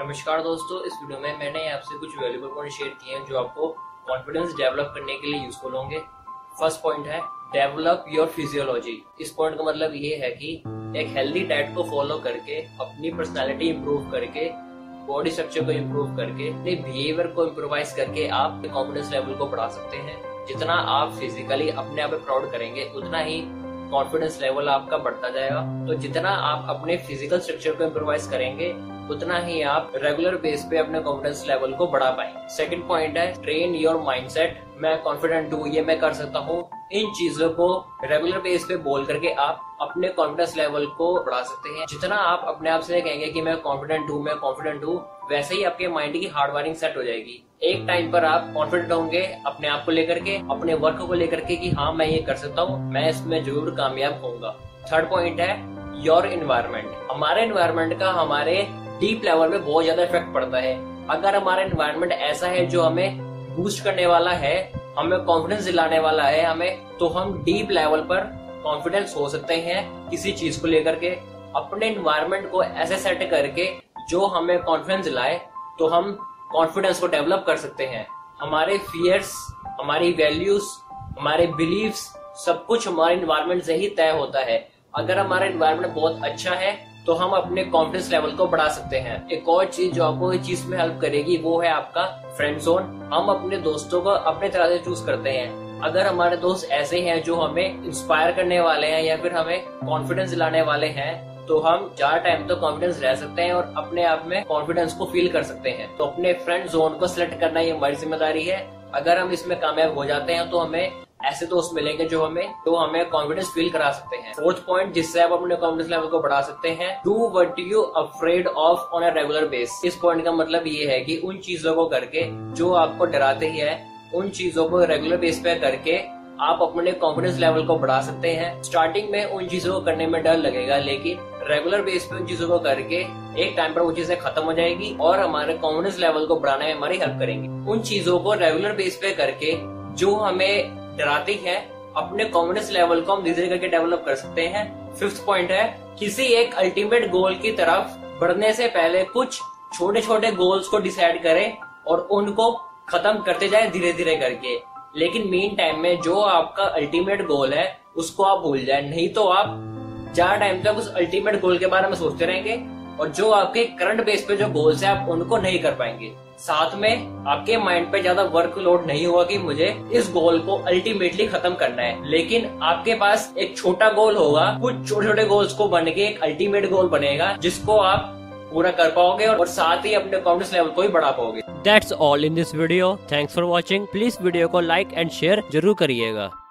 नमस्कार दोस्तों, इस वीडियो में मैंने आपसे कुछ वैल्यूएबल पॉइंट शेयर किए हैं जो आपको कॉन्फिडेंस डेवलप करने के लिए यूजफुल होंगे। फर्स्ट पॉइंट है डेवलप योर फिजियोलॉजी। इस पॉइंट का मतलब ये है कि एक हेल्दी डाइट को फॉलो करके, अपनी पर्सनैलिटी इंप्रूव करके, बॉडी स्ट्रक्चर को इम्प्रूव करके, अपने बिहेवियर को इम्प्रोवाइज करके आप कॉन्फिडेंस लेवल को बढ़ा सकते हैं। जितना आप फिजिकली अपने आप में प्राउड करेंगे उतना ही कॉन्फिडेंस लेवल आपका बढ़ता जाएगा। तो जितना आप अपने फिजिकल स्ट्रक्चर को इम्प्रोवाइज करेंगे उतना ही आप रेगुलर बेस पे अपने कॉन्फिडेंस लेवल को बढ़ा पाएंगे। सेकंड पॉइंट है ट्रेन योर माइंडसेट। मैं कॉन्फिडेंट हूँ, ये मैं कर सकता हूँ, इन चीजों को रेगुलर बेस पे बोल करके आप अपने कॉन्फिडेंस लेवल को बढ़ा सकते हैं। जितना आप अपने आप से कहेंगे कि मैं कॉन्फिडेंट हूँ, मैं कॉन्फिडेंट हूँ, वैसे ही आपके माइंड की हार्ड वायरिंग सेट हो जाएगी। एक टाइम पर आप कॉन्फिडेंट होंगे अपने आप को लेकर के, अपने वर्क को लेकर के कि हाँ मैं ये कर सकता हूँ, मैं इसमें जरूर कामयाब होऊंगा। थर्ड पॉइंट है योर एनवायरमेंट। हमारे एनवायरमेंट का हमारे डीप लेवल में बहुत ज्यादा इफेक्ट पड़ता है। अगर हमारा एनवायरमेंट ऐसा है जो हमें बूस्ट करने वाला है, हमें कॉन्फिडेंस दिलाने वाला है हमें, तो हम डीप लेवल पर कॉन्फिडेंस हो सकते हैं किसी चीज को लेकर के। अपने एनवायरमेंट को ऐसे सेट करके जो हमें कॉन्फिडेंस दिलाए, तो हम कॉन्फिडेंस को डेवलप कर सकते हैं। हमारे फियर्स, हमारी वैल्यूज, हमारे बिलीव्स, सब कुछ हमारे एनवायरमेंट से ही तय होता है। अगर हमारा एनवायरमेंट बहुत अच्छा है तो हम अपने कॉन्फिडेंस लेवल को बढ़ा सकते हैं। एक और चीज जो आपको इस चीज में हेल्प करेगी वो है आपका फ्रेंड जोन। हम अपने दोस्तों को अपने तरह से चूज करते हैं। अगर हमारे दोस्त ऐसे हैं जो हमें इंस्पायर करने वाले हैं या फिर हमें कॉन्फिडेंस दिलाने वाले हैं, तो हम ज्यादा टाइम तो कॉन्फिडेंस रह सकते हैं और अपने आप में कॉन्फिडेंस को फील कर सकते हैं। तो अपने फ्रेंड जोन को सिलेक्ट करना ये हमारी जिम्मेदारी है। अगर हम इसमें कामयाब हो जाते हैं तो हमें ऐसे दोस्त मिलेंगे जो हमें कॉन्फिडेंस फील करा सकते हैं। फोर्थ पॉइंट जिससे आप अपने कॉन्फिडेंस लेवल को बढ़ा सकते हैं, do what you afraid of on a regular base. इस पॉइंट का मतलब ये है कि उन चीजों को करके जो आपको डराते ही है, उन चीजों को रेगुलर बेस पे करके आप अपने कॉन्फिडेंस लेवल को बढ़ा सकते हैं। स्टार्टिंग में उन चीजों को करने में डर लगेगा, लेकिन रेगुलर बेस पे उन चीजों को करके एक टाइम पर वो चीजें खत्म हो जाएगी और हमारे कॉन्फिडेंस लेवल को बढ़ाने में हमारी हेल्प करेंगी। उन चीजों को रेगुलर बेस पे करके जो हमें डराती है, अपने कॉन्फिडेंस लेवल को हम धीरे धीरे करके डेवलप कर सकते हैं। फिफ्थ पॉइंट है किसी एक अल्टीमेट गोल की तरफ बढ़ने से पहले कुछ छोटे छोटे गोल्स को डिसाइड करें और उनको खत्म करते जाएं धीरे धीरे करके। लेकिन मेन टाइम में जो आपका अल्टीमेट गोल है उसको आप भूल जाएं, नहीं तो आप ज्यादा टाइम तक उस अल्टीमेट गोल के बारे में सोचते रहेंगे और जो आपके करंट बेस पे जो गोल्स है आप उनको नहीं कर पाएंगे। साथ में आपके माइंड पे ज्यादा वर्कलोड नहीं होगा कि मुझे इस गोल को अल्टीमेटली खत्म करना है, लेकिन आपके पास एक छोटा गोल होगा, कुछ छोटे छोटे गोल्स को बन के एक अल्टीमेट गोल बनेगा जिसको आप पूरा कर पाओगे और साथ ही अपने कॉन्फिडेंस लेवल को भी बढ़ा पाओगे। That's all in this video. Thanks for watching. Please video को लाइक एंड शेयर जरूर करिएगा।